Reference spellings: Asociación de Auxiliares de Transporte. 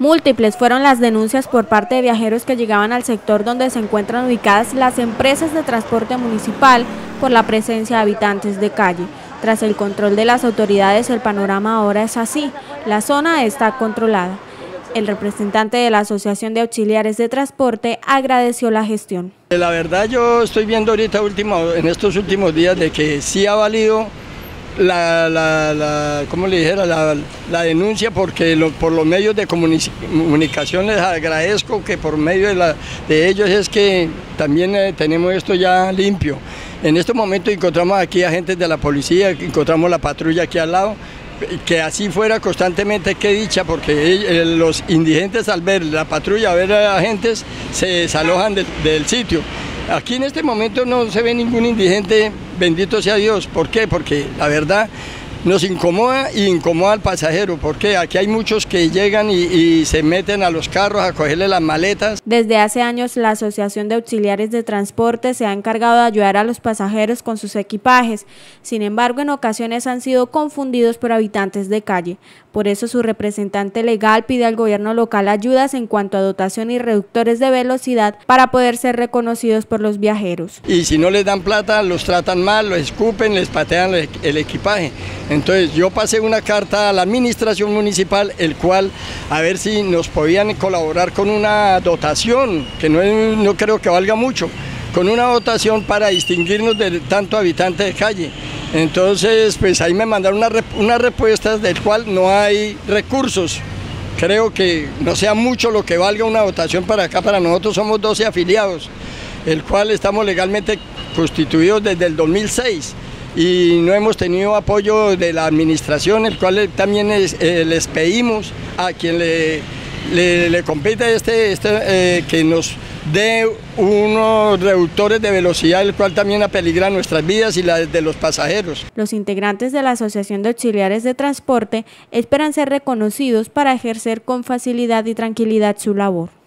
Múltiples fueron las denuncias por parte de viajeros que llegaban al sector donde se encuentran ubicadas las empresas de transporte municipal por la presencia de habitantes de calle. Tras el control de las autoridades, el panorama ahora es así, la zona está controlada. El representante de la Asociación de Auxiliares de Transporte agradeció la gestión. La verdad yo estoy viendo ahorita en estos últimos días de que sí ha valido la denuncia, porque por los medios de comunicación les agradezco que por medio de ellos es que también tenemos esto ya limpio. En este momento encontramos aquí agentes de la policía, encontramos la patrulla aquí al lado. Que así fuera constantemente, qué dicha, porque los indigentes al ver la patrulla, al ver a agentes, se desalojan del sitio. Aquí en este momento no se ve ningún indigente, bendito sea Dios. ¿Por qué? Porque la verdad nos incomoda y incomoda al pasajero, porque aquí hay muchos que llegan y se meten a los carros a cogerle las maletas. Desde hace años la Asociación de Auxiliares de Transporte se ha encargado de ayudar a los pasajeros con sus equipajes, sin embargo en ocasiones han sido confundidos por habitantes de calle. Por eso su representante legal pide al gobierno local ayudas en cuanto a dotación y reductores de velocidad para poder ser reconocidos por los viajeros. Y si no les dan plata, los tratan mal, los escupen, les patean el equipaje. Entonces yo pasé una carta a la administración municipal, el cual a ver si nos podían colaborar con una dotación, que no creo que valga mucho, con una dotación para distinguirnos de tanto habitante de calle. Entonces pues ahí me mandaron unas respuestas del cual no hay recursos. Creo que no sea mucho lo que valga una dotación para acá, para nosotros somos 12 afiliados, el cual estamos legalmente constituidos desde el 2006. Y no hemos tenido apoyo de la administración, el cual también les pedimos a quien le compete que nos dé unos reductores de velocidad, el cual también apeligra nuestras vidas y las de los pasajeros. Los integrantes de la Asociación de Auxiliares de Transporte esperan ser reconocidos para ejercer con facilidad y tranquilidad su labor.